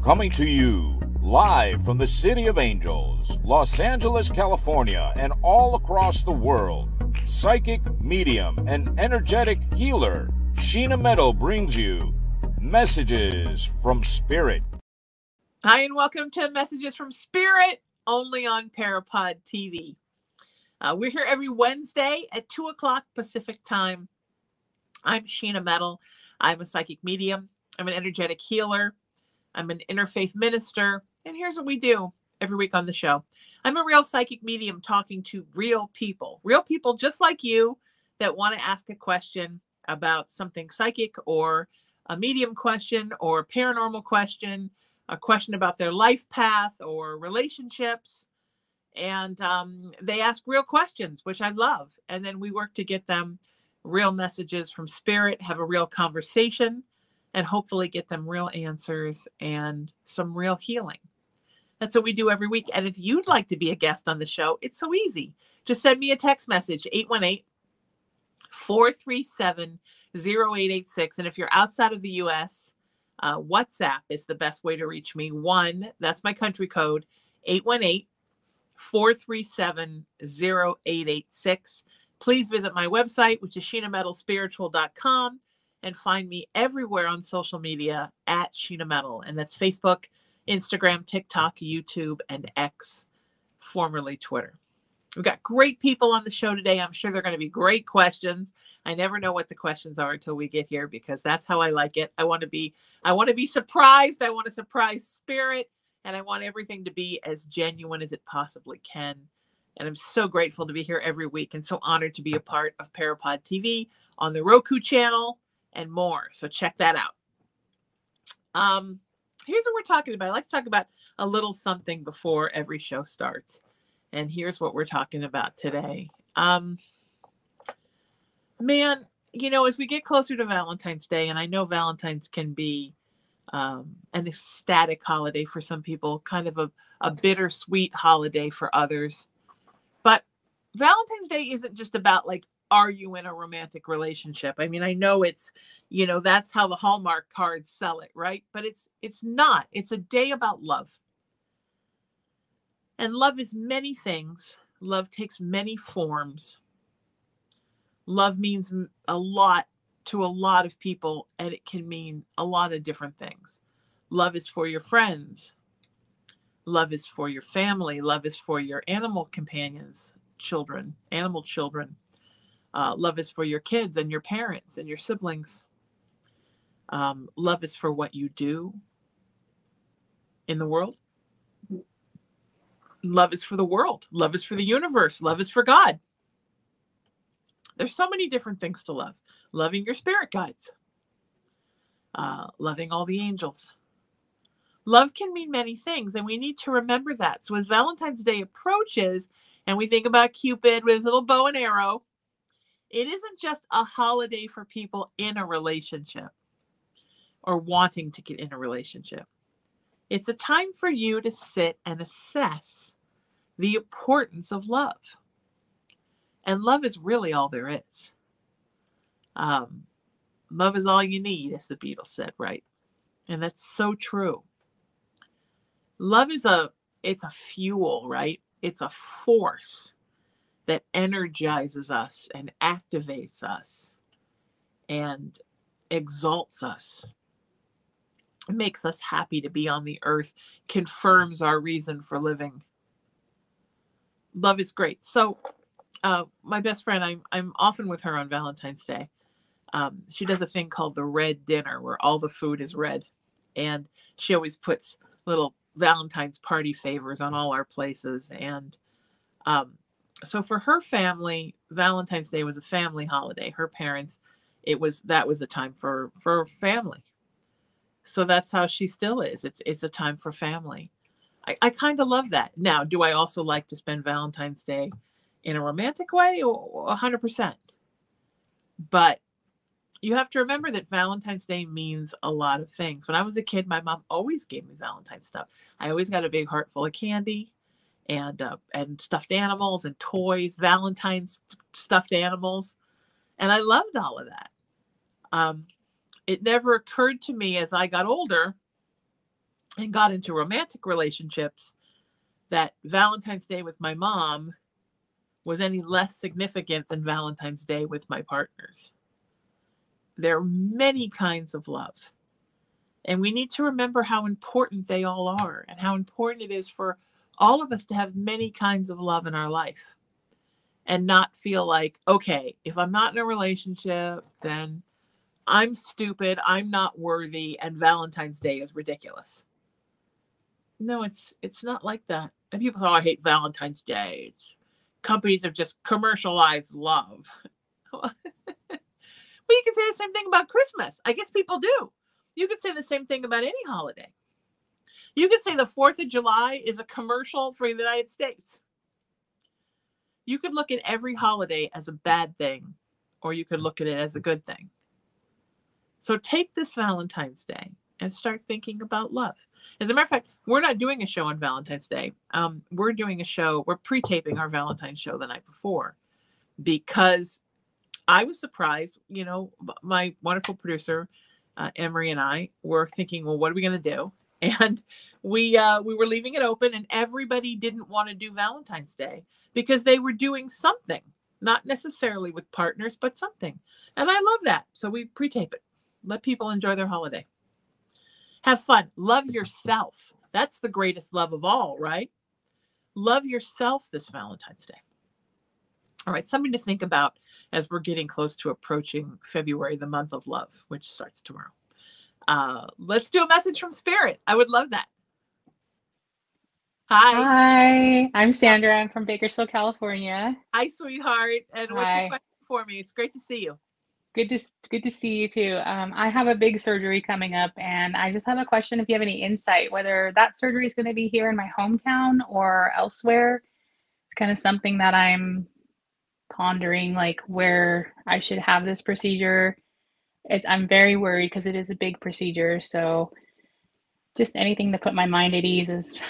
Coming to you live from the City of Angels, Los Angeles, California, and all across the world, psychic medium and energetic healer Sheena Metal brings you Messages from Spirit. Hi, and welcome to Messages from Spirit, only on Parapod TV. We're here every Wednesday at 2 o'clock Pacific time. I'm Sheena Metal. I'm a psychic medium. I'm an energetic healer. I'm an interfaith minister. And here's what we do every week on the show. I'm a real psychic medium talking to real people just like you that want to ask a question about something psychic or a medium question or a paranormal question, a question about their life path or relationships. And they ask real questions, which I love. And then we work to get them real messages from spirit, have a real conversation, and hopefully get them real answers and some real healing. That's what we do every week. And if you'd like to be a guest on the show, it's so easy. Just send me a text message, 818-437-0886. And if you're outside of the U.S., WhatsApp is the best way to reach me. That's my country code, 818-437-0886. Please visit my website, which is SheenaMetalSpiritual.com, and find me everywhere on social media at Sheena Metal. And that's Facebook, Instagram, TikTok, YouTube, and X, formerly Twitter. We've got great people on the show today. I'm sure they're going to be great questions. I never know what the questions are until we get here, because that's how I like it. I want to be surprised. I want to surprise spirit, and I want everything to be as genuine as it possibly can. And I'm so grateful to be here every week and so honored to be a part of Parapod TV on the Roku channel and more. So check that out. Here's what we're talking about. I like to talk about a little something before every show starts. And here's what we're talking about today. Man, you know, as we get closer to Valentine's Day, and I know Valentine's can be an ecstatic holiday for some people, kind of a bittersweet holiday for others. But Valentine's Day isn't just about, like, are you in a romantic relationship? I mean, I know it's, you know, that's how the Hallmark cards sell it, right? But it's not. It's a day about love. And love is many things. Love takes many forms. Love means a lot to a lot of people, and it can mean a lot of different things. Love is for your friends. Love is for your family. Love is for your animal companions, children, animal children. Love is for your kids and your parents and your siblings. Love is for what you do in the world. Love is for the world. Love is for the universe. Love is for God. There's so many different things to love. Loving your spirit guides. Loving all the angels. Love can mean many things, and we need to remember that. So as Valentine's Day approaches and we think about Cupid with his little bow and arrow, it isn't just a holiday for people in a relationship or wanting to get in a relationship. It's a time for you to sit and assess the importance of love. And love is really all there is. Love is all you need, as the Beatles said, right? And that's so true. Love is it's a fuel, right? It's a force that energizes us and activates us and exalts us. It makes us happy to be on the earth, confirms our reason for living. Love is great. So my best friend, I'm often with her on Valentine's Day. She does a thing called the red dinner, where all the food is red. And she always puts little Valentine's party favors on all our places. And so for her family, Valentine's Day was a family holiday. Her parents, that was a time for family. So that's how she still is. It's a time for family. I kind of love that. Now, do I also like to spend Valentine's Day in a romantic way? 100%. But you have to remember that Valentine's Day means a lot of things. When I was a kid, my mom always gave me Valentine's stuff. I always got a big heart full of candy. and stuffed animals and toys, Valentine's stuffed animals. And I loved all of that. It never occurred to me as I got older and got into romantic relationships that Valentine's Day with my mom was any less significant than Valentine's Day with my partners. There are many kinds of love. And we need to remember how important they all are and how important it is for all of us to have many kinds of love in our life and not feel like, okay, if I'm not in a relationship, then I'm stupid, I'm not worthy, and Valentine's Day is ridiculous. No, it's not like that. And people say, oh, I hate Valentine's Day. Companies have just commercialized love. Well, you can say the same thing about Christmas. I guess people do. You could say the same thing about any holiday. You could say the 4th of July is a commercial for the United States. You could look at every holiday as a bad thing, or you could look at it as a good thing. So take this Valentine's Day and start thinking about love. As a matter of fact, we're not doing a show on Valentine's Day. We're doing a show, we're pre-taping our Valentine's show the night before, because I was surprised, you know, my wonderful producer, Emory, and I were thinking, well, what are we going to do? And we were leaving it open, and everybody didn't want to do Valentine's Day because they were doing something, not necessarily with partners, but something. And I love that. So we pre-tape it. Let people enjoy their holiday. Have fun. Love yourself. That's the greatest love of all, right? Love yourself this Valentine's Day. All right, something to think about as we're getting close to approaching February, the month of love, which starts tomorrow. Let's do a message from Spirit. I would love that. Hi, I'm Sandra. I'm from Bakersfield, California. Hi, sweetheart. And what's your question for me? It's great to see you. Good to see you too. I have a big surgery coming up, and I just have a question if you have any insight, whether that surgery is going to be here in my hometown or elsewhere. It's kind of something that I'm pondering, like where I should have this procedure. I'm very worried because it is a big procedure. So just anything to put my mind at ease is...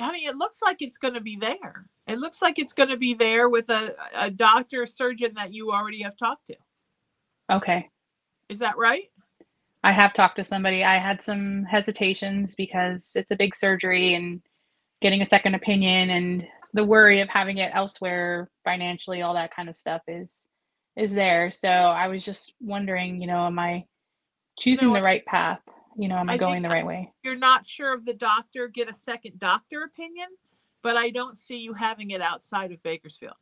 I mean, it looks like it's going to be there. It looks like it's going to be there with a doctor or surgeon that you already have talked to. Okay. Is that right? I have talked to somebody. I had some hesitations because it's a big surgery and getting a second opinion and the worry of having it elsewhere financially, all that kind of stuff is there. So I was just wondering, you know, am I choosing the right path? You know, am I going the right way? You're not sure of the doctor, get a second doctor opinion, but I don't see you having it outside of Bakersfield.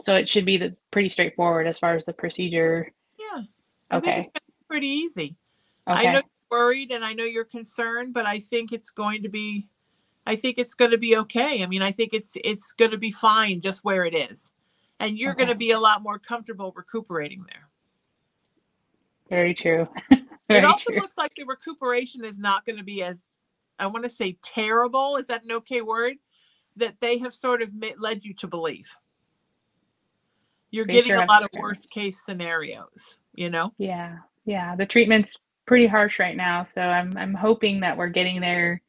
So it should be pretty straightforward as far as the procedure. Yeah. I think it's pretty easy. Okay. I know you're worried and I know you're concerned, but I think it's going to be, okay. I mean, I think it's going to be fine just where it is. And you're going to be a lot more comfortable recuperating there. Very true. It also looks like the recuperation is not going to be as, I want to say terrible. Is that an okay word? That they have sort of led you to believe. You're getting a lot of worst case scenarios, you know? Yeah. Yeah. The treatment's pretty harsh right now. So I'm hoping that we're getting there,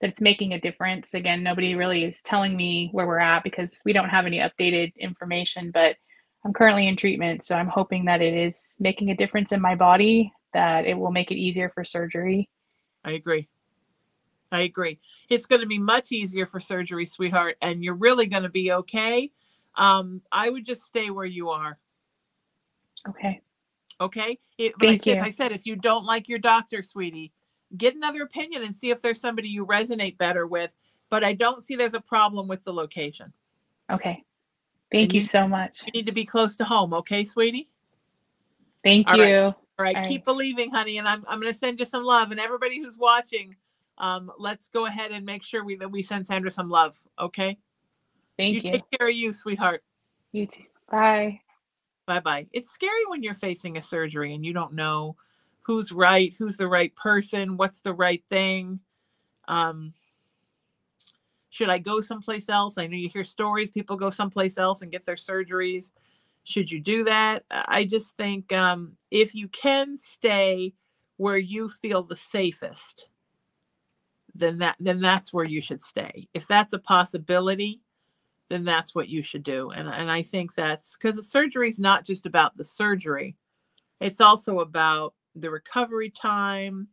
that it's making a difference. Again, nobody really is telling me where we're at because we don't have any updated information, but I'm currently in treatment. So I'm hoping that it is making a difference in my body, that it will make it easier for surgery. I agree. It's going to be much easier for surgery, sweetheart. And you're really going to be okay. I would just stay where you are. Okay. Okay. As I said, if you don't like your doctor, sweetie, get another opinion and see if there's somebody you resonate better with. But I don't see there's a problem with the location. Okay. Thank you so much. You need to be close to home. Okay, sweetie. Thank you. All right. Keep believing, honey. And I'm going to send you some love, and everybody who's watching, let's go ahead and make sure that we send Sandra some love. Okay. Thank you. Take care of you, sweetheart. You too. Bye. Bye-bye. It's scary when you're facing a surgery and you don't know who's right, who's the right person, what's the right thing. Should I go someplace else? I know you hear stories. People go someplace else and get their surgeries. Should you do that? I just think if you can stay where you feel the safest, then that's where you should stay. If that's a possibility, then that's what you should do. And I think that's because the surgery is not just about the surgery. It's also about the recovery time.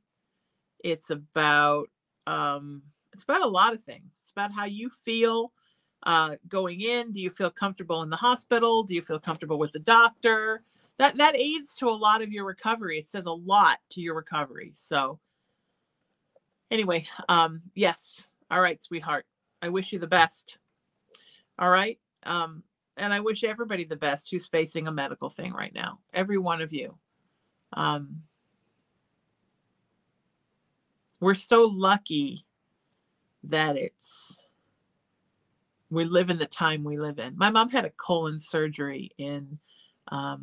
It's about a lot of things. It's about how you feel going in. Do you feel comfortable in the hospital? Do you feel comfortable with the doctor? That aids to a lot of your recovery. It says a lot to your recovery. So anyway, yes. All right, sweetheart. I wish you the best. All right. And I wish everybody the best who's facing a medical thing right now. Every one of you. We're so lucky that we live in the time we live in. My mom had a colon surgery in, I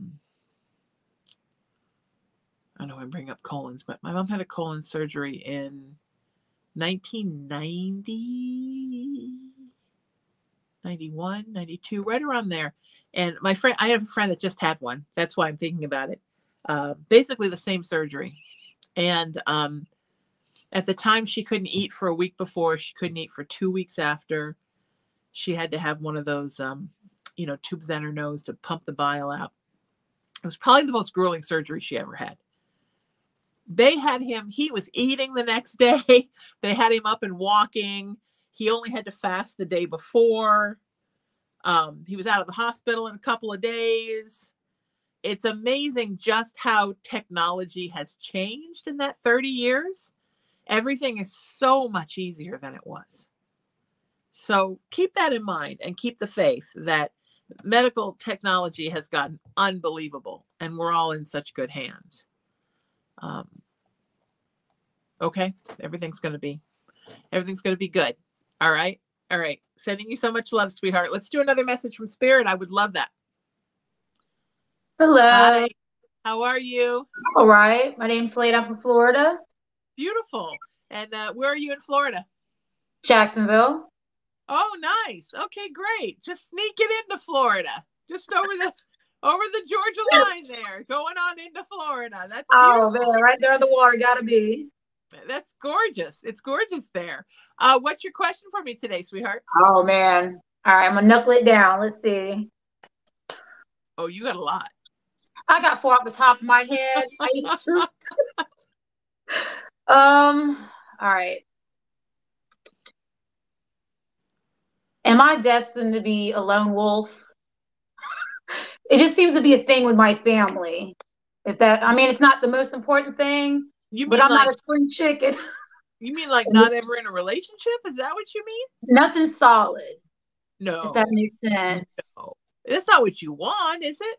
don't know why I bring up colons, but my mom had a colon surgery in 1990. 91, 92, right around there. And my friend, I have a friend that just had one. That's why I'm thinking about it. Basically the same surgery. And at the time she couldn't eat for a week before. She couldn't eat for 2 weeks after. She had to have one of those, tubes down her nose to pump the bile out. It was probably the most grueling surgery she ever had. They had him, he was eating the next day. They had him up and walking. He only had to fast the day before. He was out of the hospital in a couple of days. It's amazing just how technology has changed in that 30 years. Everything is so much easier than it was. So keep that in mind and keep the faith that medical technology has gotten unbelievable and we're all in such good hands. Okay, everything's going to be good. All right. All right. Sending you so much love, sweetheart. Let's do another message from Spirit. I would love that. Hello. Hi. How are you? All right. My name's Slade. I'm from Florida. Beautiful. And where are you in Florida? Jacksonville. Oh, nice. Okay, great. Just sneak it into Florida. Just over the Georgia line there, going on into Florida. That's beautiful. Oh, man, right there on the water. Gotta be. That's gorgeous. It's gorgeous there. What's your question for me today, sweetheart? Oh, man. All right. I'm going to knuckle it down. Let's see. Oh, you got a lot. I got four off the top of my head. All right. Am I destined to be a lone wolf? It just seems to be a thing with my family. It's not the most important thing. But I'm not a spring chicken. You mean like not ever in a relationship? Is that what you mean? Nothing solid. No. If that makes sense. No. That's not what you want, is it?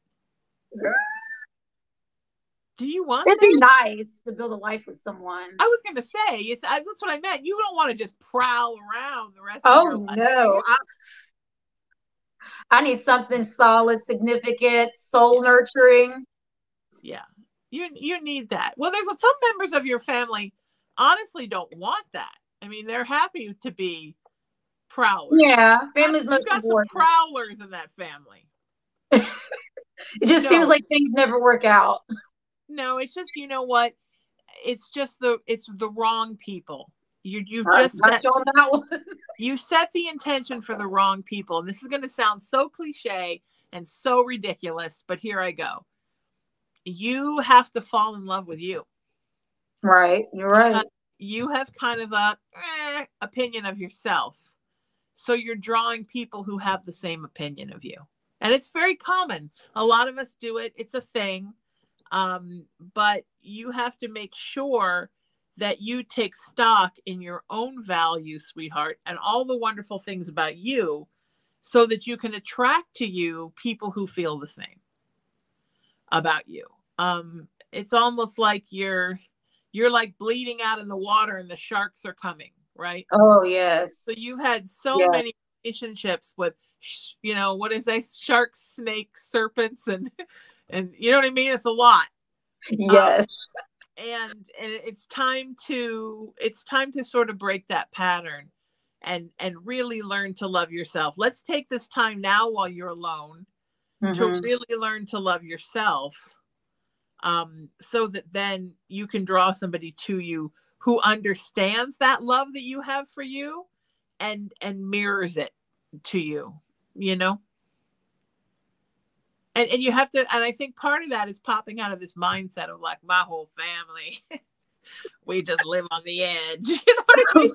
Do you want that? It'd be nice to build a life with someone. I was going to say, that's what I meant. You don't want to just prowl around the rest of your life. Oh, no. I need something solid, significant, soul-nurturing. Yeah. You need that. Well, there's some members of your family honestly don't want that. I mean, they're happy to be prowlers. Yeah, family's most important. You've got some prowlers in that family. It just seems like things never work out. No, it's just, you know what? It's just the wrong people. You've just touched on that one. You set the intention for the wrong people. And this is going to sound so cliche and so ridiculous, but here I go. You have to fall in love with you. Right. You're right. You have kind of a opinion of yourself. So you're drawing people who have the same opinion of you. And it's very common. A lot of us do it. It's a thing. But you have to make sure that you take stock in your own value, sweetheart, and all the wonderful things about you so that you can attract to you people who feel the same about you. It's almost like you're like bleeding out in the water and the sharks are coming, right? Oh, yes. So you had so many relationships with, sharks, snakes, serpents, and you know what I mean? It's a lot. Yes. And it's time to sort of break that pattern and really learn to love yourself. Let's take this time now while you're alone. Mm-hmm. To really learn to love yourself so that then you can draw somebody to you who understands that love that you have for you and mirrors it to you, you know? And you have to, and I think part of that is popping out of this mindset of like, my whole family, we just live on the edge. You know what I mean?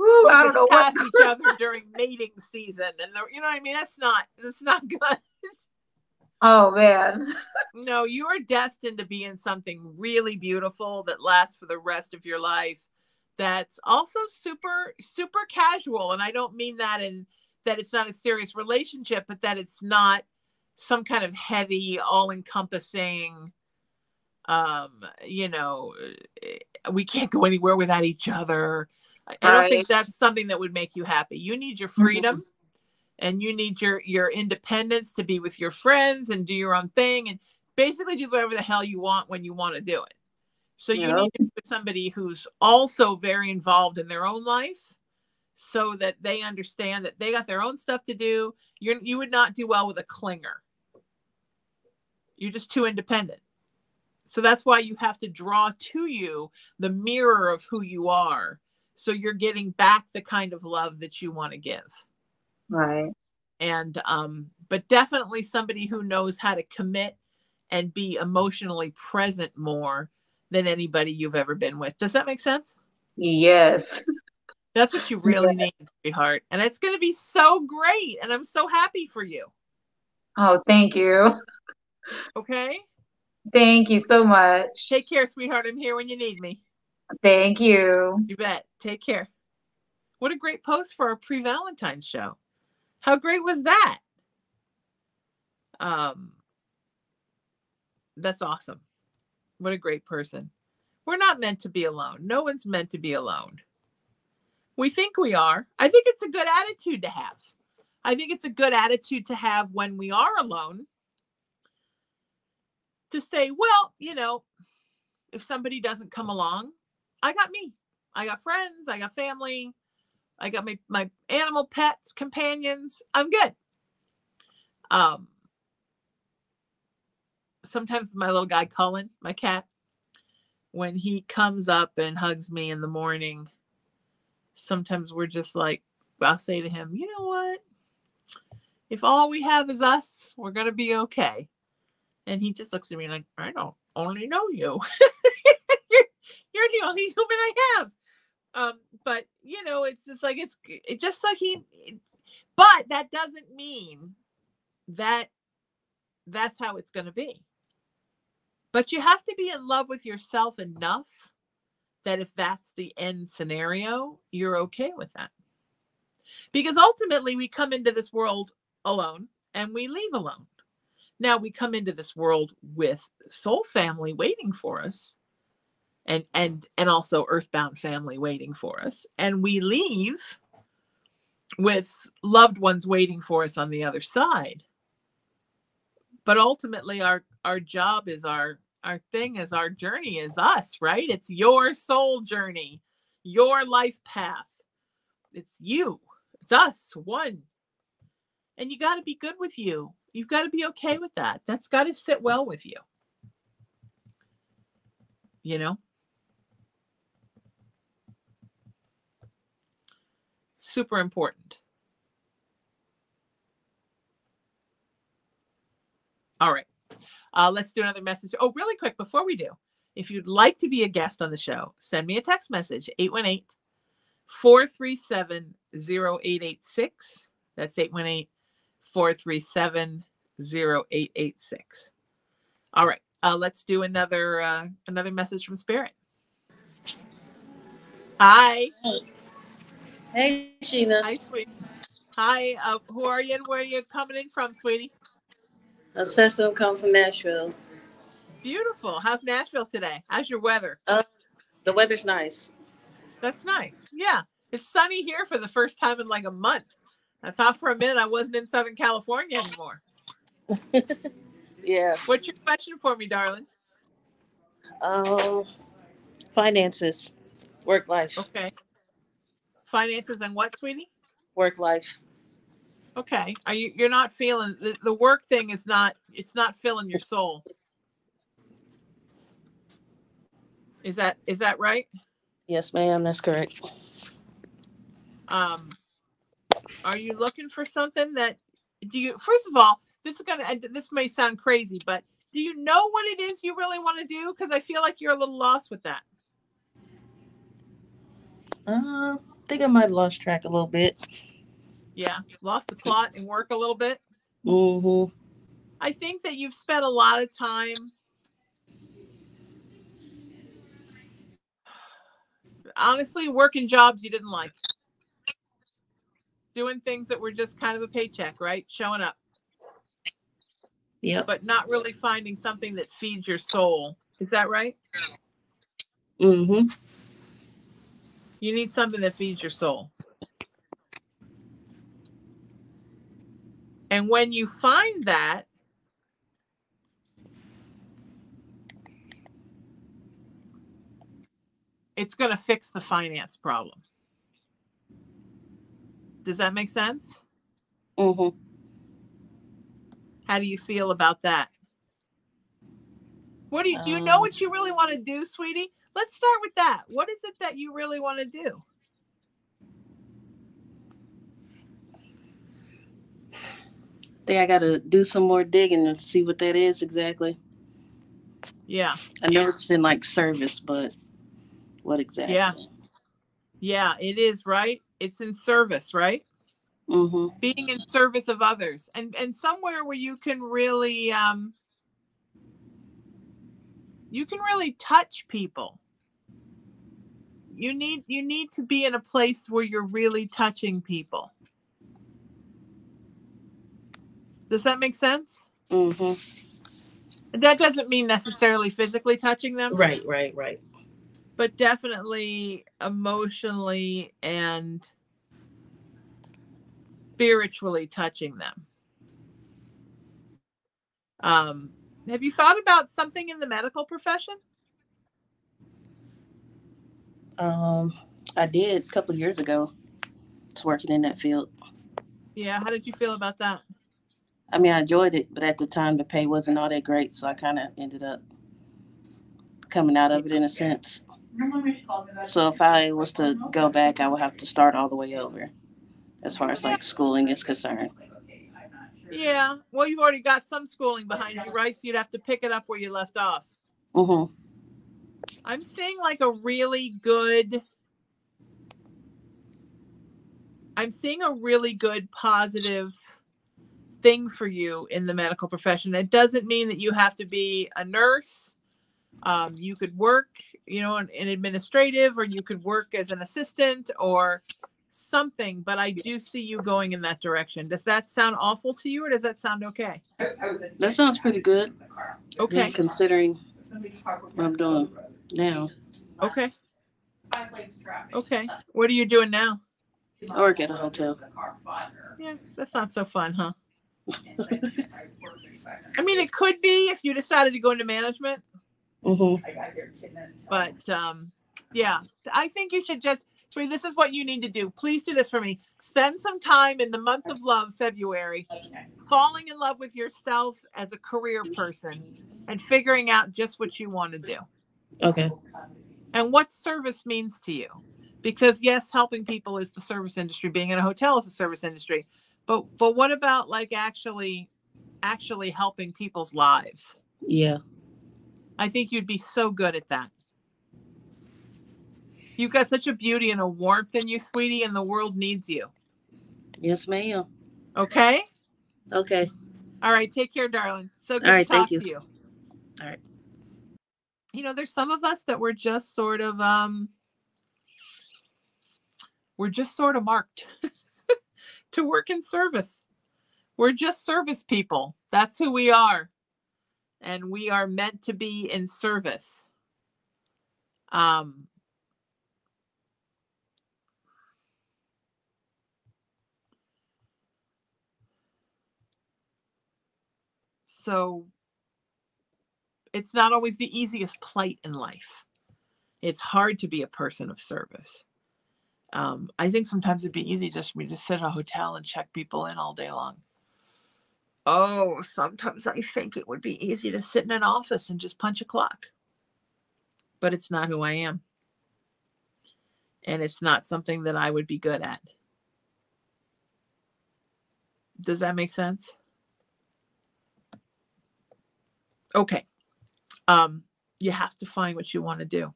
Ooh, I don't know. Pass each other during mating season, and you know what I mean. That's not good. Oh man. No, you are destined to be in something really beautiful that lasts for the rest of your life. That's also super, super casual, and I don't mean that in that it's not a serious relationship, but that it's not some kind of heavy, all-encompassing. You know, we can't go anywhere without each other. I don't think that's something that would make you happy. You need your freedom and you need your independence to be with your friends and do your own thing and basically do whatever the hell you want when you want to do it. So you need to be with somebody who's also very involved in their own life so that they understand that they got their own stuff to do. You would not do well with a clinger. You're just too independent. So that's why you have to draw to you the mirror of who you are. So you're getting back the kind of love that you want to give. Right. And, but definitely somebody who knows how to commit and be emotionally present more than anybody you've ever been with. Does that make sense? Yes. That's what you really need, sweetheart. And it's going to be so great. And I'm so happy for you. Oh, thank you. Okay. Thank you so much. Take care, sweetheart. I'm here when you need me. Thank you. You bet. Take care. What a great post for our pre-Valentine's show. How great was that? That's awesome. What a great person. We're not meant to be alone. No one's meant to be alone. We think we are. I think it's a good attitude to have. I think it's a good attitude to have when we are alone to say, well, you know, if somebody doesn't come along, I got me. I got friends. I got family. I got my animal pets, companions. I'm good. Sometimes my little guy, Cullen, my cat, when he comes up and hugs me in the morning, sometimes we're just like, I'll say to him, you know what? If all we have is us, we're going to be okay. And he just looks at me like, I don't only know you. You're the only human I have. But you know, it's just like, it just like but that doesn't mean that that's how it's going to be. But you have to be in love with yourself enough that if that's the end scenario, you're okay with that. Because ultimately we come into this world alone and we leave alone. Now we come into this world with soul family waiting for us. And also earthbound family waiting for us. And we leave with loved ones waiting for us on the other side. But ultimately our job is our thing is our journey is us, right? It's your soul journey, your life path. It's you, it's us, one. And you got to be good with you. You've got to be okay with that. That's got to sit well with you. You know? Super important. All right. Let's do another message. Oh, really quick before we do, if you'd like to be a guest on the show, send me a text message, 818-437-0886. That's 818-437-0886. All right. Let's do another message from Spirit. Hi. Hey, Sheena. Hi, sweetie. Hi. Who are you and where are you coming in from, sweetie? I'm Cecil, come from Nashville. Beautiful. How's Nashville today? How's your weather? The weather's nice. That's nice. Yeah. It's sunny here for the first time in like a month. I thought for a minute I wasn't in Southern California anymore. Yeah. What's your question for me, darling? Finances, work life. Okay. Finances and what, sweetie? Work life. Okay. Are you? You're not feeling the work thing is not. It's not filling your soul. Is that right? Yes, ma'am. That's correct. Are you looking for something that do you? First of all, this may sound crazy, but do you know what it is you really want to do? Because I feel like you're a little lost with that. I think I might have lost track a little bit. Yeah, lost the plot and work a little bit. Mm-hmm. I think that you've spent a lot of time. Honestly, working jobs you didn't like. Doing things that were just kind of a paycheck, right? Showing up. Yeah. But not really finding something that feeds your soul. Is that right? Mm-hmm. You need something that feeds your soul. And when you find that, it's going to fix the finance problem. Does that make sense? Mm-hmm. How do you feel about that? What do you know what you really want to do, sweetie? Let's start with that. What is it that you really want to do? I think I got to do some more digging and see what that is exactly. Yeah. I know it's in like service, but what exactly? Yeah. Yeah, it is, right? It's in service, right? Mm-hmm. Being in service of others and somewhere where you can really touch people. You need to be in a place where you're really touching people. Does that make sense? Mm-hmm. That doesn't mean necessarily physically touching them. Right. But definitely emotionally and spiritually touching them. Have you thought about something in the medical profession? I did a couple of years ago. Just working in that field. Yeah. How did you feel about that? I mean, I enjoyed it, but at the time the pay wasn't all that great. So I kind of ended up coming out of it in a sense. So if I was to go back, I would have to start all the way over. As far as like schooling is concerned. Yeah. Well, you've already got some schooling behind you, right? So you'd have to pick it up where you left off. Mm-hmm. I'm seeing like a really good. I'm seeing a really good positive thing for you in the medical profession. It doesn't mean that you have to be a nurse. You could work, in administrative, or you could work as an assistant or something, but I do see you going in that direction. Does that sound awful to you, or does that sound okay? That sounds pretty good. Okay. Yeah, considering what I'm doing now. Okay. Okay. What are you doing now? I work at a hotel. Yeah, that's not so fun, huh? I mean, it could be if you decided to go into management. Mm-hmm. But, yeah, I think you should just. So this is what you need to do. Please do this for me. Spend some time in the month of love, February, falling in love with yourself as a career person and figuring out just what you want to do. Okay. And what service means to you. Because, yes, helping people is the service industry. Being in a hotel is the service industry. But what about, like, actually helping people's lives? Yeah. I think you'd be so good at that. You've got such a beauty and a warmth in you, sweetie, and the world needs you. Yes, ma'am. Okay? Okay. All right. Take care, darling. So good to talk to you. All right. You know, there's some of us that we're just sort of, marked to work in service. We're just service people. That's who we are. And we are meant to be in service. So it's not always the easiest plight in life. It's hard to be a person of service. I think sometimes it'd be easy just for me to sit at a hotel and check people in all day long. Oh, sometimes I think it would be easy to sit in an office and just punch a clock. But it's not who I am. and it's not something that I would be good at. Does that make sense? Okay. You have to find what you want to do.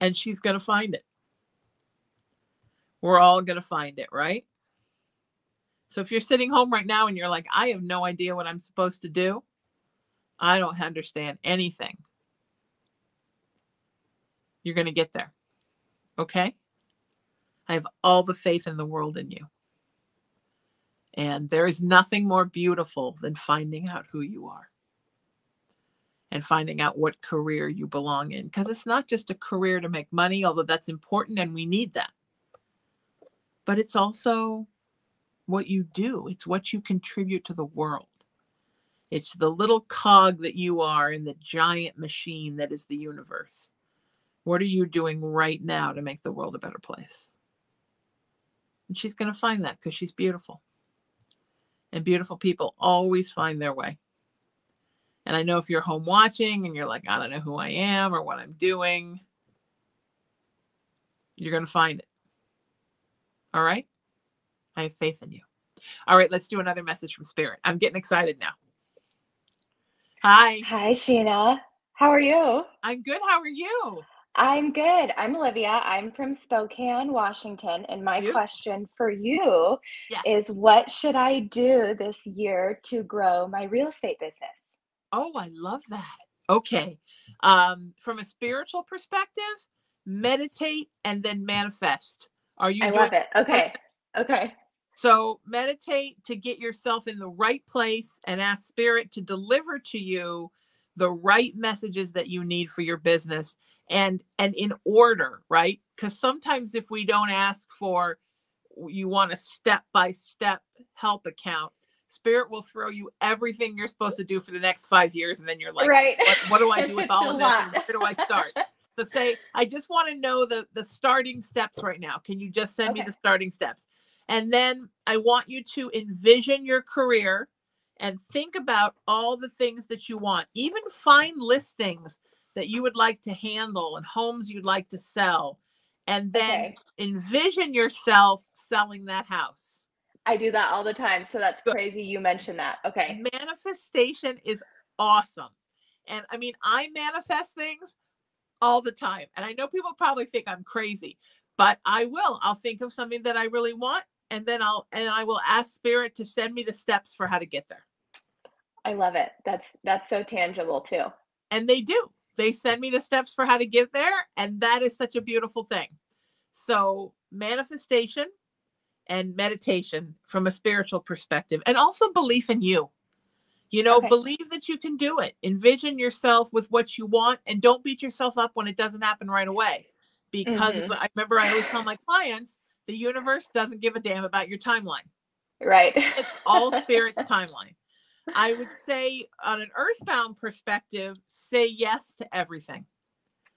And she's going to find it. We're all going to find it, right? So if you're sitting home right now and you're like, I have no idea what I'm supposed to do. I don't understand anything. You're going to get there. Okay? I have all the faith in the world in you. And there is nothing more beautiful than finding out who you are and finding out what career you belong in. Because it's not just a career to make money, although that's important and we need that. But it's also what you do. It's what you contribute to the world. It's the little cog that you are in the giant machine that is the universe. What are you doing right now to make the world a better place? And she's going to find that because she's beautiful. And beautiful people always find their way. And I know if you're home watching and you're like, I don't know who I am or what I'm doing, you're going to find it. All right? I have faith in you. All right, let's do another message from Spirit. I'm getting excited now. Hi. Hi, Sheena. How are you? I'm good. How are you? I'm good. I'm Olivia. I'm from Spokane, Washington. And my question for you is, what should I do this year to grow my real estate business? Oh, I love that. Okay. From a spiritual perspective, meditate and then manifest. Are you? I love it. Okay. Okay. So meditate to get yourself in the right place and ask Spirit to deliver to you the right messages that you need for your business. And in order, right? Because sometimes if we don't ask for, you want a step-by-step help account, Spirit will throw you everything you're supposed to do for the next 5 years. And then you're like, right. What do I do with all of this? And where do I start? So say, I just want to know the starting steps right now. Can you just send me the starting steps? And then I want you to envision your career and think about all the things that you want. Even find listings that you would like to handle and homes you'd like to sell. And then envision yourself selling that house. I do that all the time. So that's crazy you mentioned that. Okay. Manifestation is awesome. And I mean, I manifest things all the time. And I know people probably think I'm crazy, but I will. I'll think of something that I really want. And then I will ask Spirit to send me the steps for how to get there. I love it. That's so tangible too. And they do. They send me the steps for how to get there. And that is such a beautiful thing. So manifestation and meditation from a spiritual perspective, and also belief in you, you know, believe that you can do it. Envision yourself with what you want and don't beat yourself up when it doesn't happen right away. Because I remember I always tell my clients, the universe doesn't give a damn about your timeline. Right. It's all Spirit's timeline. I would say on an earthbound perspective, say yes to everything.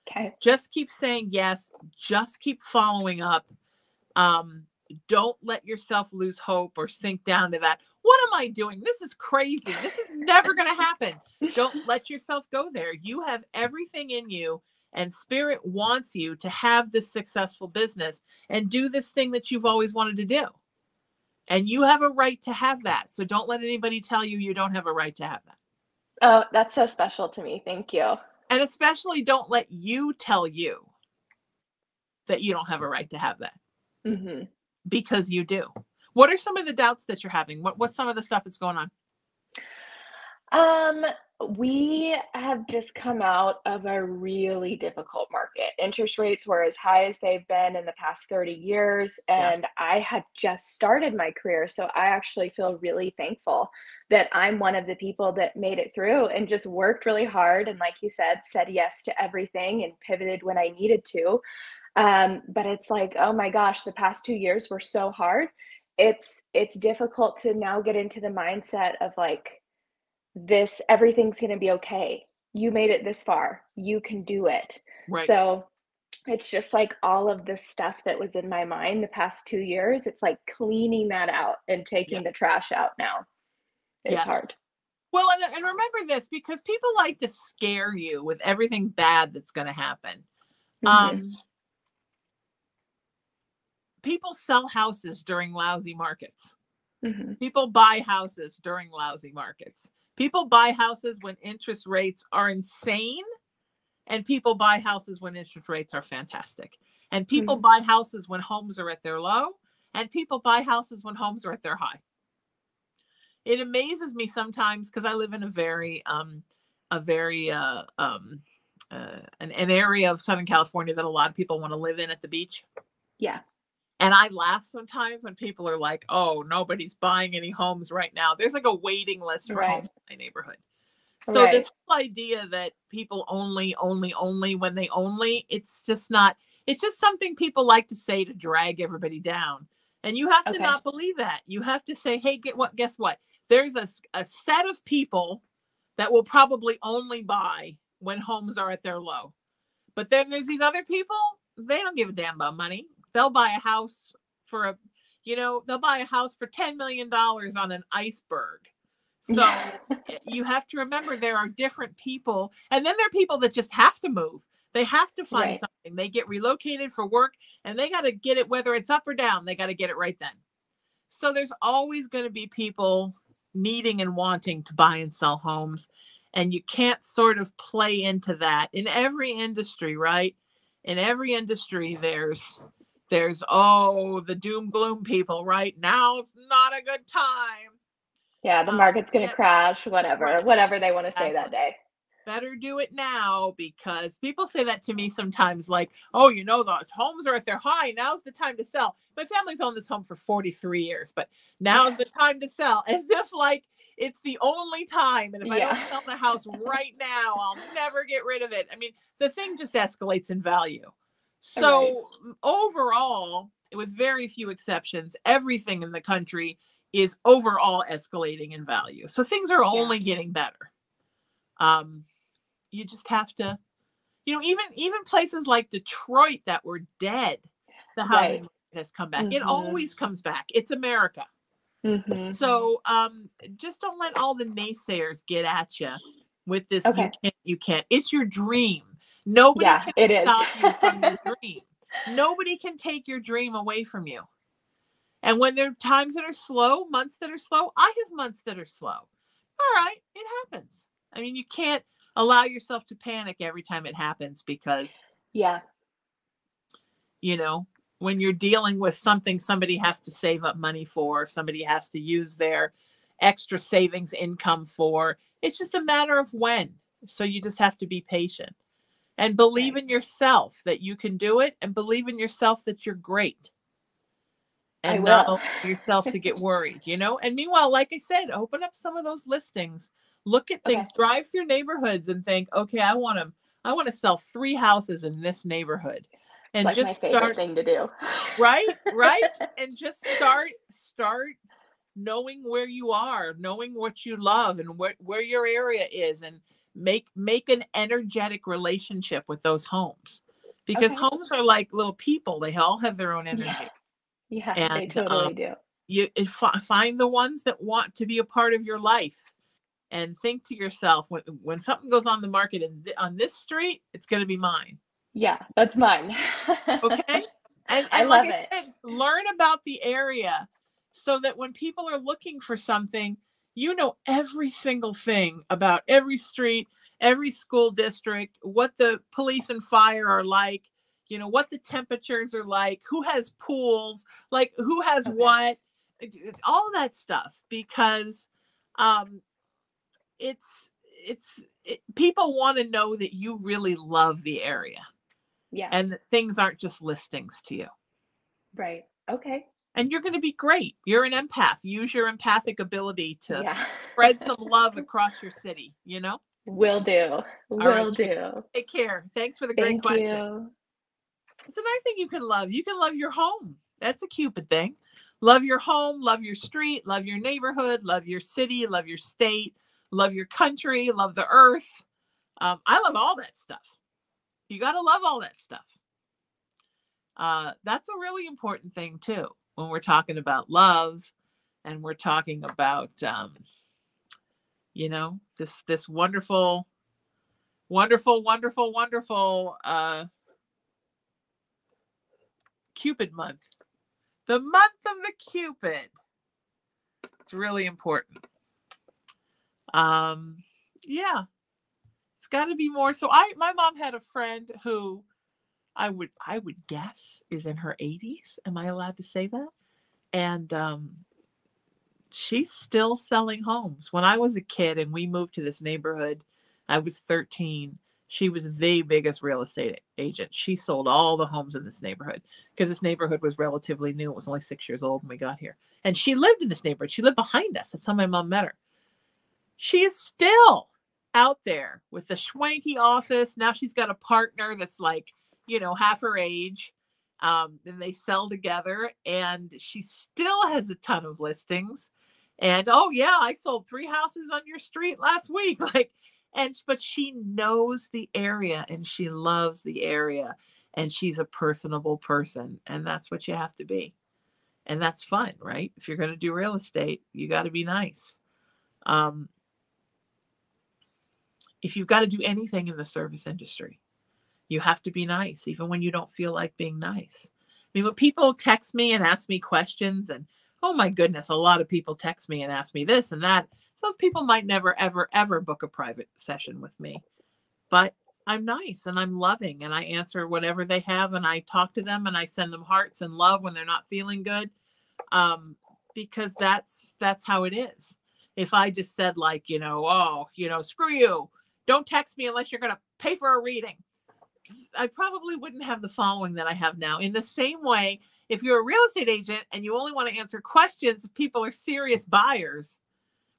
Okay. Just keep saying yes. Just keep following up. Don't let yourself lose hope or sink down to that. What am I doing? This is crazy. This is never going to happen. Don't let yourself go there. You have everything in you, and Spirit wants you to have this successful business and do this thing that you've always wanted to do. And you have a right to have that. So don't let anybody tell you you don't have a right to have that. Oh, that's so special to me. Thank you. And especially don't let you tell you that you don't have a right to have that. Mm-hmm. Because you do. What are some of the doubts that you're having? What's some of the stuff that's going on? We have just come out of a really difficult market. Interest rates were as high as they've been in the past 30 years. And I had just started my career. So I actually feel really thankful that I'm one of the people that made it through and just worked really hard. And like you said yes to everything and pivoted when I needed to. But it's like, oh my gosh, the past 2 years were so hard. It's difficult to now get into the mindset of like, this, everything's going to be okay. You made it this far. You can do it. Right. So it's just like all of this stuff that was in my mind the past 2 years, it's like cleaning that out and taking the trash out now. It's hard. Well, and remember this, because people like to scare you with everything bad that's going to happen. people sell houses during lousy markets. Mm-hmm. People buy houses during lousy markets. People buy houses when interest rates are insane, and people buy houses when interest rates are fantastic. And people buy houses when homes are at their low, and people buy houses when homes are at their high. It amazes me sometimes because I live in an area of Southern California that a lot of people want to live in at the beach. Yeah. And I laugh sometimes when people are like, oh, nobody's buying any homes right now. There's like a waiting list for homes in my neighborhood. So this whole idea that people only, it's just not, it's just something people like to say to drag everybody down. And you have to not believe that. You have to say, hey, guess what? There's a set of people that will probably only buy when homes are at their low. But then there's these other people, they don't give a damn about money. They'll buy a house for $10 million on an iceberg. So you have to remember there are different people. And then there are people that just have to move. They have to find something. They get relocated for work and they got to get it, whether it's up or down, they got to get it right then. So there's always going to be people needing and wanting to buy and sell homes. And you can't sort of play into that in every industry, right? In every industry, there's the doom gloom people, right? Now's not a good time. Yeah, the market's going to crash, whatever they want to say that day. Better do it now, because people say that to me sometimes, like, oh, the homes are at their high. Now's the time to sell. My family's owned this home for 43 years, but now's the time to sell, as if like it's the only time. And if I don't sell the house right now, I'll never get rid of it. I mean, the thing just escalates in value. So overall, with very few exceptions, everything in the country is overall escalating in value. So things are only getting better. You just have to, even places like Detroit that were dead, the housing market has come back. It always comes back. It's America. So just don't let all the naysayers get at you with this. You can't. It's your dream. Nobody can stop you from your dream. Nobody can take your dream away from you. And when there are times that are slow, months that are slow, I have months that are slow. All right, it happens. I mean, you can't allow yourself to panic every time it happens, because, when you're dealing with something somebody has to save up money for, somebody has to use their extra savings income for, it's just a matter of when. So you just have to be patient and believe in yourself that you can do it, and believe in yourself that you're great. And not allow yourself to get worried, And meanwhile, like I said, open up some of those listings. Look at things, drive through neighborhoods and think, I want to sell 3 houses in this neighborhood. And it's like just my favorite thing to do. Right. And just start knowing where you are, knowing what you love and where your area is, and make an energetic relationship with those homes, because homes are like little people. They all have their own energy. Yeah, and, they totally do. You find the ones that want to be a part of your life. And think to yourself, when something goes on the market on this street, it's going to be mine. Yeah, that's mine. Okay? And I love it. Said, learn about the area so that when people are looking for something, every single thing about every street, every school district, what the police and fire are like, what the temperatures are like, who has pools, like who has what, it's all that stuff, because people want to know that you really love the area. Yeah. And that things aren't just listings to you. Right. Okay. And you're going to be great. You're an empath. Use your empathic ability to spread some love across your city, Will do. Will do. Take care. Thanks for the great question. Thank you. It's another thing you can love. You can love your home. That's a Cupid thing. Love your home, love your street, love your neighborhood, love your city, love your state. Love your country, love the earth. I love all that stuff. You got to love all that stuff. That's a really important thing too, when we're talking about love, and we're talking about, this wonderful, wonderful, wonderful, wonderful Cupid month. The month of the Cupid. It's really important. Yeah, it's got to be more. So my mom had a friend who I would guess is in her 80s. Am I allowed to say that? And she's still selling homes. When I was a kid and we moved to this neighborhood, I was 13. She was the biggest real estate agent. She sold all the homes in this neighborhood because this neighborhood was relatively new. It was only 6 years old when we got here. And she lived in this neighborhood. She lived behind us. That's how my mom met her. She is still out there with the schwanky office. Now she's got a partner that's like, you know, half her age. And they sell together. And she still has a ton of listings. And, oh, yeah, I sold 3 houses on your street last week. Like, but she knows the area and she loves the area and she's a personable person. And that's what you have to be. And that's fun, right? If you're going to do real estate, you got to be nice. If you've got to do anything in the service industry, you have to be nice, even when you don't feel like being nice. I mean, when people text me and ask me questions, and oh my goodness, a lot of people text me and ask me this and that. Those people might never, ever, ever book a private session with me, but I'm nice and I'm loving and I answer whatever they have and I talk to them and I send them hearts and love when they're not feeling good, because that's how it is. If I just said like, you know, oh, you know, screw you, don't text me unless you're going to pay for a reading, I probably wouldn't have the following that I have now. In the same way, if you're a real estate agent and you only want to answer questions, people are serious buyers.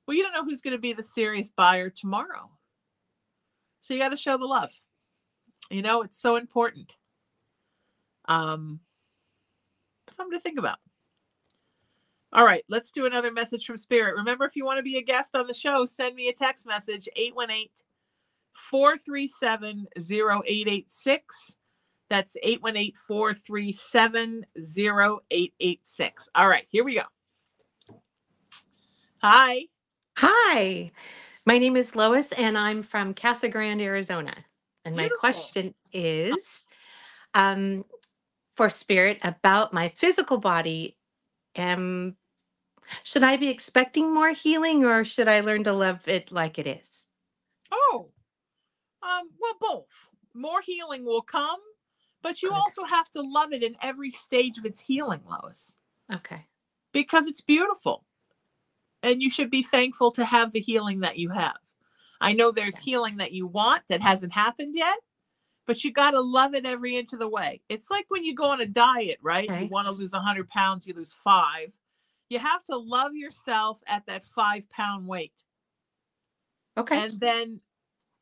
Well, you don't know who's going to be the serious buyer tomorrow. So you got to show the love. You know, it's so important. Something to think about. All right, let's do another message from Spirit. Remember, if you want to be a guest on the show, send me a text message, 818-437-0886. That's 818-437-0886. All right, here we go. Hi. Hi, my name is Lois, and I'm from Casa Grande, Arizona. And my question is for Spirit about my physical body. Should I be expecting more healing, or should I learn to love it like it is? Oh, well, both. More healing will come, but you also have to love it in every stage of its healing, Lois. Okay. Because it's beautiful. And you should be thankful to have the healing that you have. I know there's healing that you want that hasn't happened yet, but you got to love it every inch of the way. It's like when you go on a diet, right? Okay. You want to lose 100 pounds, you lose 5. You have to love yourself at that 5-pound weight. Okay. And then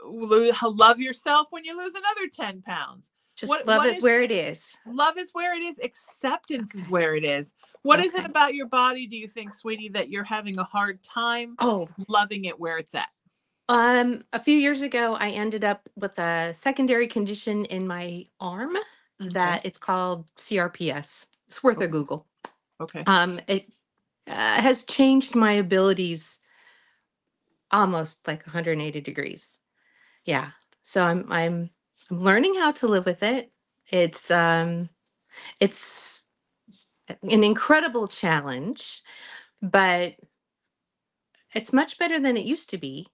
love yourself when you lose another 10 pounds. Just love is where it is. Love is where it is. Acceptance is where it is. What is it about your body, do you think, sweetie, that you're having a hard time loving it where it's at? A few years ago, I ended up with a secondary condition in my arm that it's called CRPS. It's worth a Google. Okay. It has changed my abilities almost like 180 degrees. Yeah. So I'm learning how to live with it. It's an incredible challenge, but it's much better than it used to be.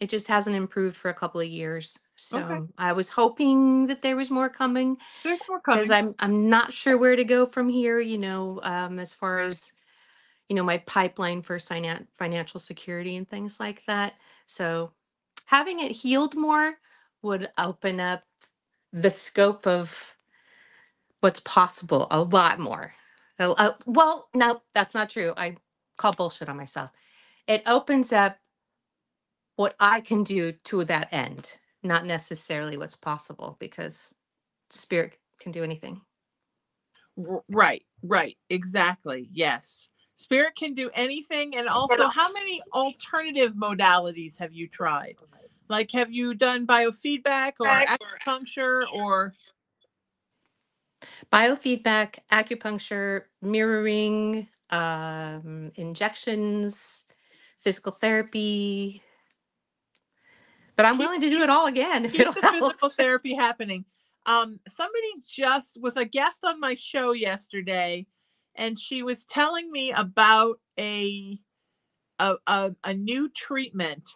It just hasn't improved for a couple of years. So I was hoping that there was more coming. There's more coming. Because I'm not sure where to go from here, you know, as far as, you know, my pipeline for financial security and things like that. So having it healed more would open up the scope of what's possible a lot more. Well, no, that's not true. I call bullshit on myself. It opens up what I can do to that end, not necessarily what's possible, because Spirit can do anything. Right. Exactly. Yes. Spirit can do anything. And also, how many alternative modalities have you tried? Like, have you done biofeedback or acupuncture or? Biofeedback, acupuncture, mirroring, injections, physical therapy. But I'm willing to do it all again. If it'll help. Physical therapy happening. Somebody just was a guest on my show yesterday. and she was telling me about a new treatment.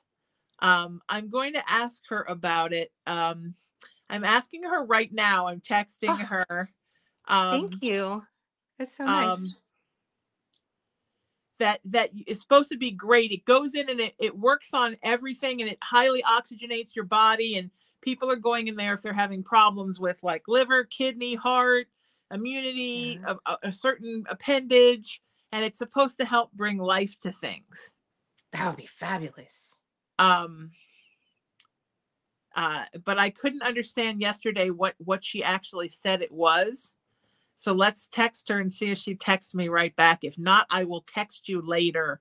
I'm going to ask her about it. I'm asking her right now. I'm texting her. Thank you. That's so nice. That is supposed to be great. It goes in and it works on everything, and it highly oxygenates your body. And people are going in there if they're having problems with like liver, kidney, heart, immunity, a certain appendage. And it's supposed to help bring life to things. That would be fabulous. But I couldn't understand yesterday what she actually said it was. So let's text her and see if she texts me right back. If not, I will text you later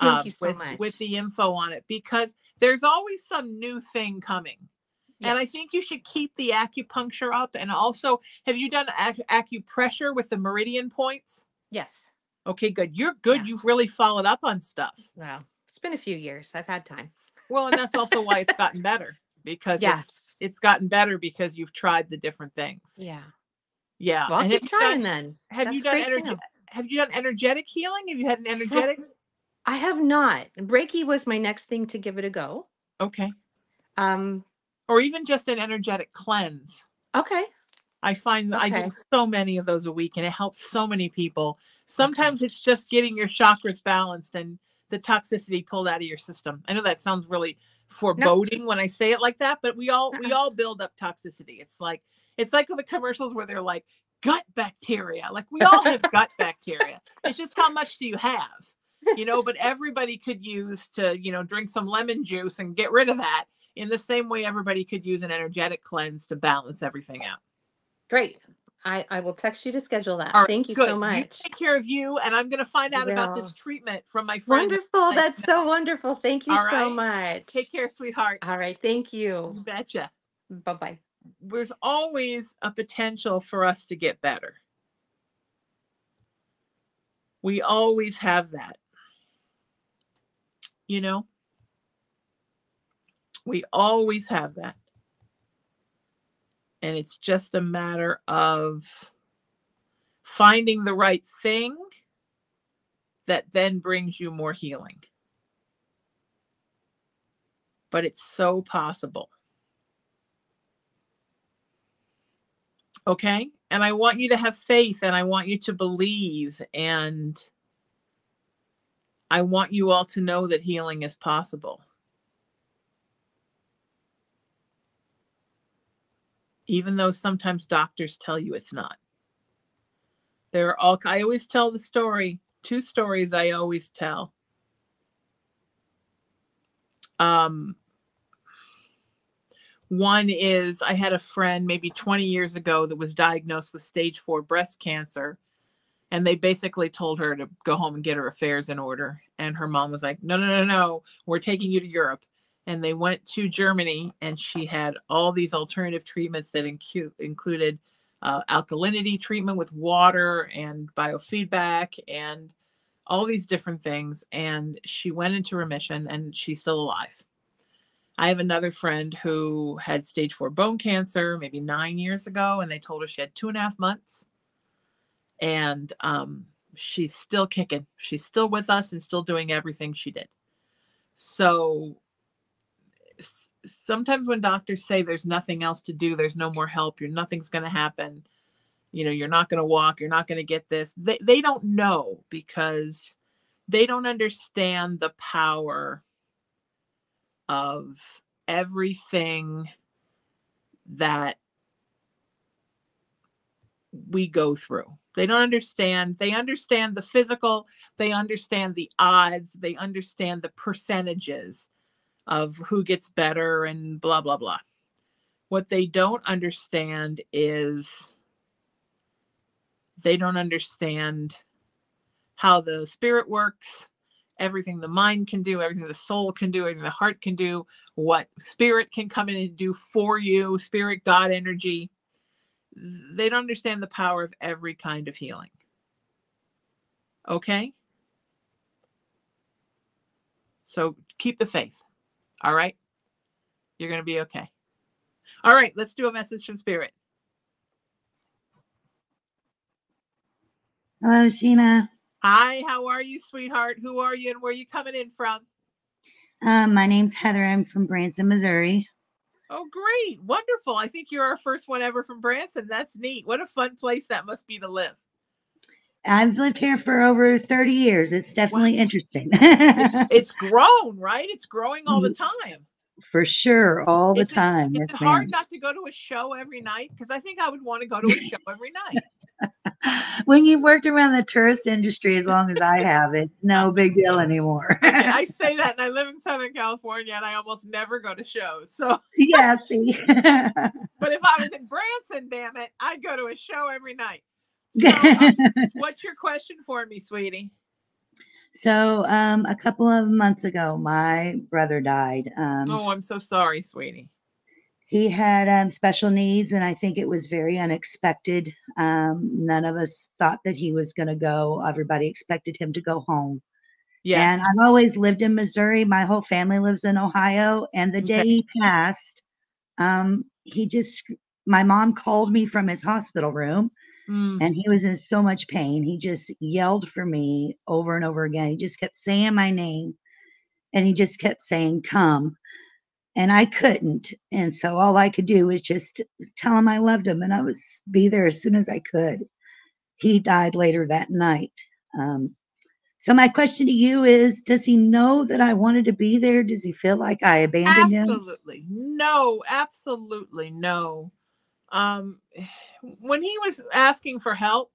with the info on it, because there's always some new thing coming. Yes. And I think you should keep the acupuncture up. And also, have you done acupressure with the meridian points? Yes. Okay, good. You're good. Yeah. You've really followed up on stuff. Wow. It's been a few years. I've had time. Well, and that's also why it's gotten better, because it's gotten better because you've tried the different things. Yeah. Yeah. Well, I'll keep trying then. Have you done energetic healing? Have you had an energetic? I have not. Reiki was my next thing to give it a go. Okay. Or even just an energetic cleanse. Okay. I find that I do so many of those a week, and it helps so many people. Sometimes it's just getting your chakras balanced and the toxicity pulled out of your system. I know that sounds really foreboding when I say it like that, but we all build up toxicity. It's like the commercials where they're like, gut bacteria. Like, we all have gut bacteria. It's just how much do you have, but everybody could use to, drink some lemon juice and get rid of that, in the same way everybody could use an energetic cleanse to balance everything out. Great. I will text you to schedule that. Right, thank you so much. You take care of you. And I'm going to find out about this treatment from my friend. Wonderful. That's so wonderful. Thank you so much. Take care, sweetheart. All right. Thank you. You betcha. Bye-bye. There's always a potential for us to get better. We always have that. We always have that. And it's just a matter of finding the right thing that then brings you more healing. But it's so possible. Okay? And I want you to have faith, and I want you to believe, and I want you all to know that healing is possible. Even though sometimes doctors tell you it's not. I always tell the story, two stories I always tell. One is, I had a friend maybe 20 years ago that was diagnosed with stage 4 breast cancer. And they basically told her to go home and get her affairs in order. And her mom was like, no, we're taking you to Europe. And they went to Germany, and she had all these alternative treatments that included alkalinity treatment with water and biofeedback and all these different things. And she went into remission, and she's still alive. I have another friend who had stage 4 bone cancer maybe 9 years ago, and they told her she had 2.5 months. And she's still kicking. She's still with us and still doing everything she did. So sometimes when doctors say there's nothing else to do, there's no more help, nothing's going to happen, you're not going to walk, you're not going to get this, they don't know, because they don't understand the power of everything that we go through. They don't understand. They understand the physical, they understand the odds, they understand the percentages of who gets better and blah, blah, blah. What they don't understand is they don't understand how the spirit works, everything the mind can do, everything the soul can do, everything the heart can do, what spirit can come in and do for you, spirit, God, energy. They don't understand the power of every kind of healing. Okay? So keep the faith. All right. You're going to be okay. All right. Let's do a message from Spirit. Hello, Sheena. Hi, how are you, sweetheart? Who are you and where are you coming in from? My name's Heather. I'm from Branson, Missouri. Oh, great. Wonderful. I think you're our first one ever from Branson. That's neat. What a fun place that must be to live. I've lived here for over 30 years. It's definitely interesting. It's grown, right? It's growing all the time. For sure. All the time. It's hard not to go to a show every night, because I think I would want to go to a show every night. When you've worked around the tourist industry as long as I have, it's no big deal anymore. I say that, and I live in Southern California, and I almost never go to shows. So yeah, see. But if I was in Branson, damn it, I'd go to a show every night. So, what's your question for me, sweetie? So, a couple of months ago, my brother died. Oh, I'm so sorry, sweetie. He had special needs, and I think it was very unexpected. None of us thought that he was going to go. Everybody expected him to go home. Yes. And I've always lived in Missouri. My whole family lives in Ohio. And the day he passed, my mom called me from his hospital room. And he was in so much pain. He just yelled for me over and over again. He just kept saying my name, and he just kept saying, come. And I couldn't. And so all I could do was just tell him I loved him, and I would be there as soon as I could. He died later that night. So my question to you is, does he know that I wanted to be there? Does he feel like I abandoned him? Absolutely. No, absolutely no. When he was asking for help,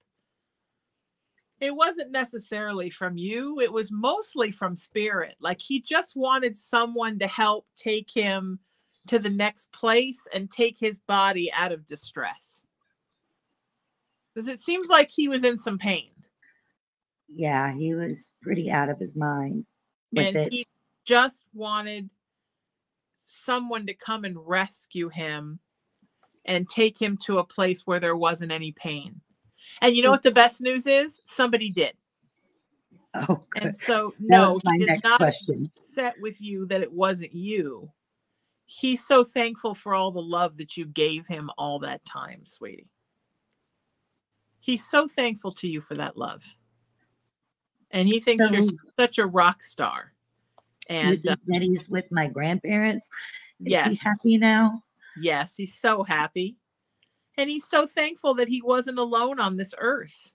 it wasn't necessarily from you. It was mostly from spirit. Like, he just wanted someone to help take him to the next place and take his body out of distress. Because it seems like he was in some pain. Yeah, he was pretty out of his mind. He just wanted someone to come and rescue him and take him to a place where there wasn't any pain. And you know what the best news is? Somebody did. Oh, good. And so, no, he is not upset with you that it wasn't you. He's so thankful for all the love that you gave him all that time, sweetie. He's so thankful to you for that love. And he thinks you're such a rock star. And that he's with my grandparents. Is he happy now? Yes, he's so happy. And he's so thankful that he wasn't alone on this earth,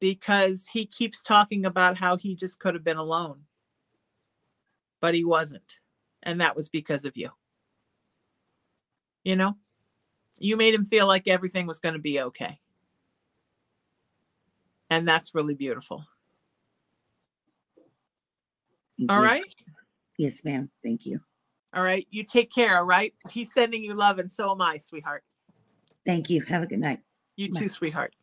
because he keeps talking about how he just could have been alone, but he wasn't. And that was because of you. You know, you made him feel like everything was going to be okay. And that's really beautiful. All right. Yes, ma'am. Thank you. All right. You take care. All right. He's sending you love, and so am I, sweetheart. Thank you. Have a good night. You too, sweetheart.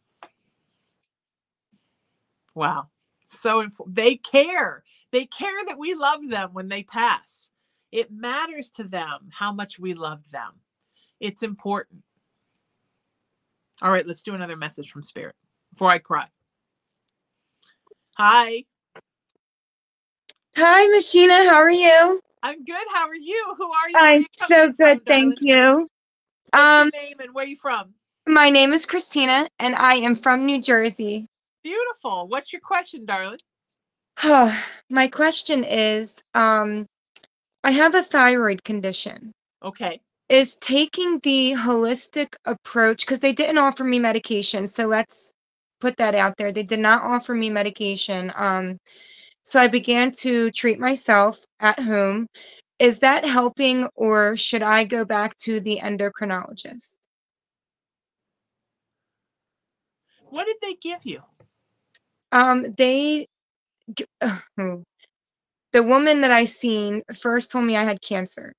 Wow. So they care. They care that we love them when they pass. It matters to them how much we love them. It's important. All right. Let's do another message from Spirit before I cry. Hi. Hi, Miss Sheena. How are you? I'm good. How are you? Who are you? I'm so good. Thank you. What's your name and where are you from? My name is Christina, and I am from New Jersey. Beautiful. What's your question, darling? My question is, I have a thyroid condition. Okay. Is taking the holistic approach, because they didn't offer me medication, so let's put that out there. They did not offer me medication. So I began to treat myself at home. Is that helping, or should I go back to the endocrinologist? What did they give you? The woman that I seen first told me I had cancer.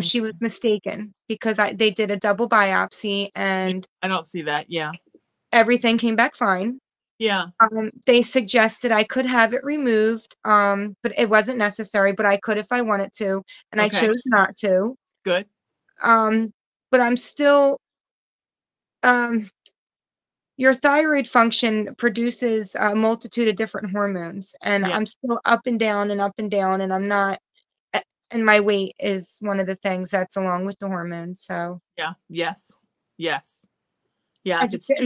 She was mistaken, because they did a double biopsy, and I don't see that. Yeah. Everything came back fine. Yeah. They suggested I could have it removed, but it wasn't necessary, but I could if I wanted to, and I chose not to. Good. But I'm still, your thyroid function produces a multitude of different hormones, and I'm still up and down and up and down, and I'm not, and my weight is one of the things that's along with the hormones. So. Yeah. Yes. Yes. Yeah, if it's too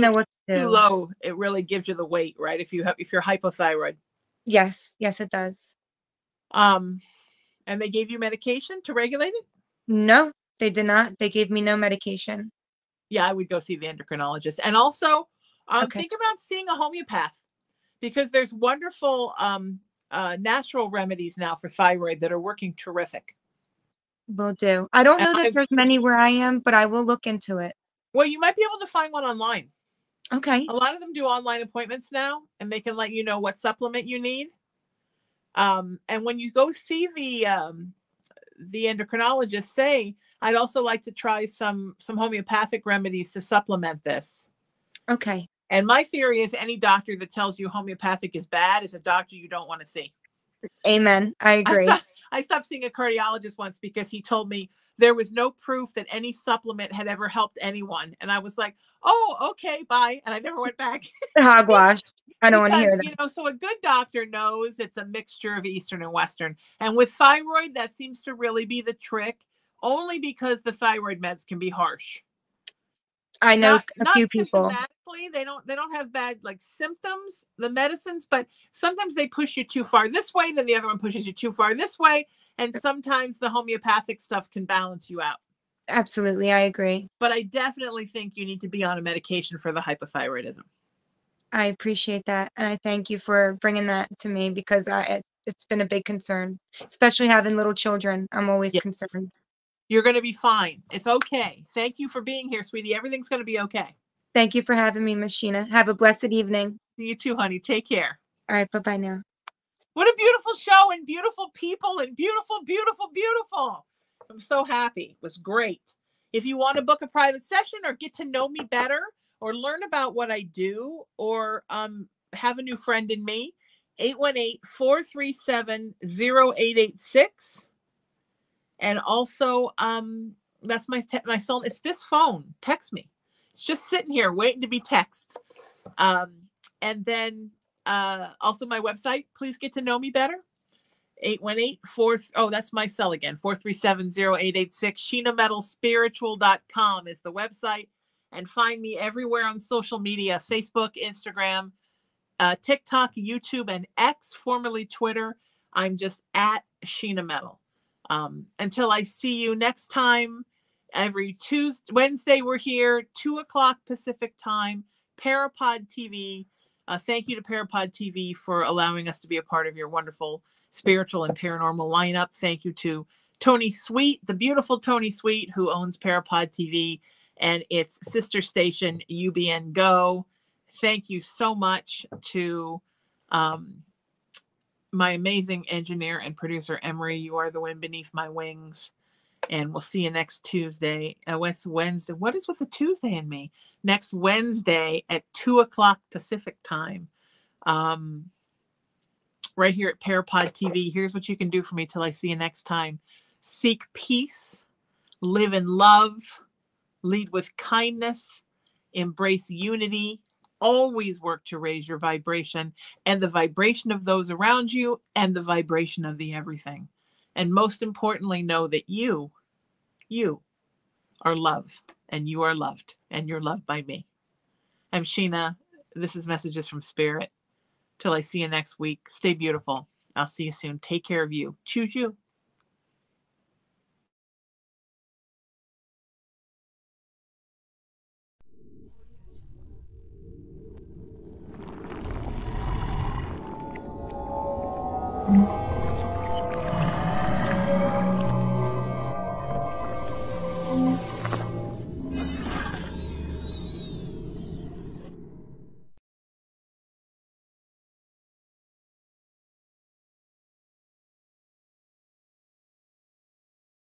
low, it really gives you the weight, right? If you have, if you're hypothyroid. Yes, yes, it does. And they gave you medication to regulate it? No, they did not. They gave me no medication. Yeah, I would go see the endocrinologist, and also think about seeing a homeopath, because there's wonderful natural remedies now for thyroid that are working terrific. Will do. I don't know that there's many where I am, but I will look into it. Well, you might be able to find one online. Okay. A lot of them do online appointments now, and they can let you know what supplement you need. And when you go see the endocrinologist, say, I'd also like to try some homeopathic remedies to supplement this. Okay. And my theory is any doctor that tells you homeopathic is bad is a doctor you don't want to see. Amen. I agree. I stopped seeing a cardiologist once because he told me there was no proof that any supplement had ever helped anyone. And I was like, oh, okay, bye. And I never went back. Hogwash. I don't want to hear that. You know, so a good doctor knows it's a mixture of Eastern and Western. And with thyroid, that seems to really be the trick, only because the thyroid meds can be harsh. I know a few people. They don't have bad like symptoms, the medicines, but sometimes they push you too far this way, then the other one pushes you too far this way. And sometimes the homeopathic stuff can balance you out. Absolutely. I agree. But I definitely think you need to be on a medication for the hypothyroidism. I appreciate that. And I thank you for bringing that to me, because it's been a big concern, especially having little children. I'm always concerned. You're going to be fine. It's okay. Thank you for being here, sweetie. Everything's going to be okay. Thank you for having me, Miss Sheena. Have a blessed evening. You too, honey. Take care. All right. Bye-bye now. What a beautiful show, and beautiful people, and beautiful, beautiful, beautiful. I'm so happy. It was great. If you want to book a private session or get to know me better or learn about what I do or have a new friend in me, 818-437-0886. And also, that's my cell. It's this phone. Text me. It's just sitting here waiting to be texted. And then also my website. Please get to know me better. 818-4. Oh, that's my cell again. 437-0886. SheenaMetalSpiritual.com is the website. And find me everywhere on social media: Facebook, Instagram, TikTok, YouTube, and X, formerly Twitter. I'm just at Sheena Metal. Until I see you next time, every Wednesday, we're here, 2 o'clock Pacific time, Parapod TV. Thank you to Parapod TV for allowing us to be a part of your wonderful spiritual and paranormal lineup. Thank you to Tony Sweet, the beautiful Tony Sweet, who owns Parapod TV and its sister station, UBN Go. Thank you so much to, my amazing engineer and producer, Emory. You are the wind beneath my wings. And we'll see you next Tuesday. It's Wednesday. What is with the Tuesday in me? Next Wednesday at 2 o'clock Pacific time. Right here at Parapod TV. Here's what you can do for me till I see you next time. Seek peace. Live in love. Lead with kindness. Embrace unity. Always work to raise your vibration and the vibration of those around you and the vibration of the everything. And most importantly, know that you are love, and you are loved, and you're loved by me. I'm Sheena. This is Messages from Spirit. Till I see you next week. Stay beautiful. I'll see you soon. Take care of you. Choose you.